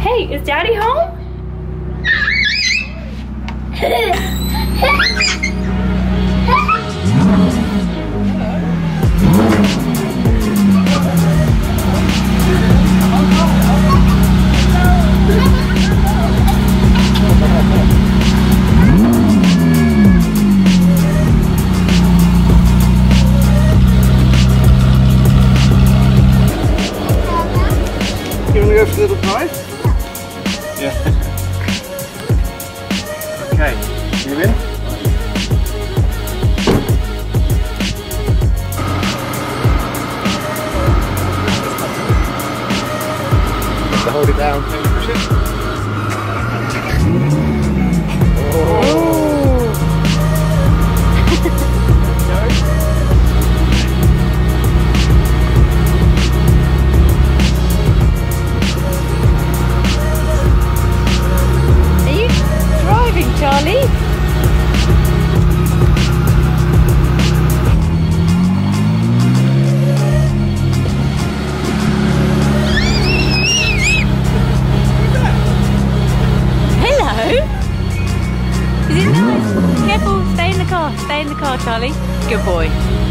Hey, is Daddy home? You want to go for a little drive? Yeah. Okay, you in? So hold it down. Can you push it? Charlie? Hello? Is it nice? Careful, stay in the car, Charlie. Good boy.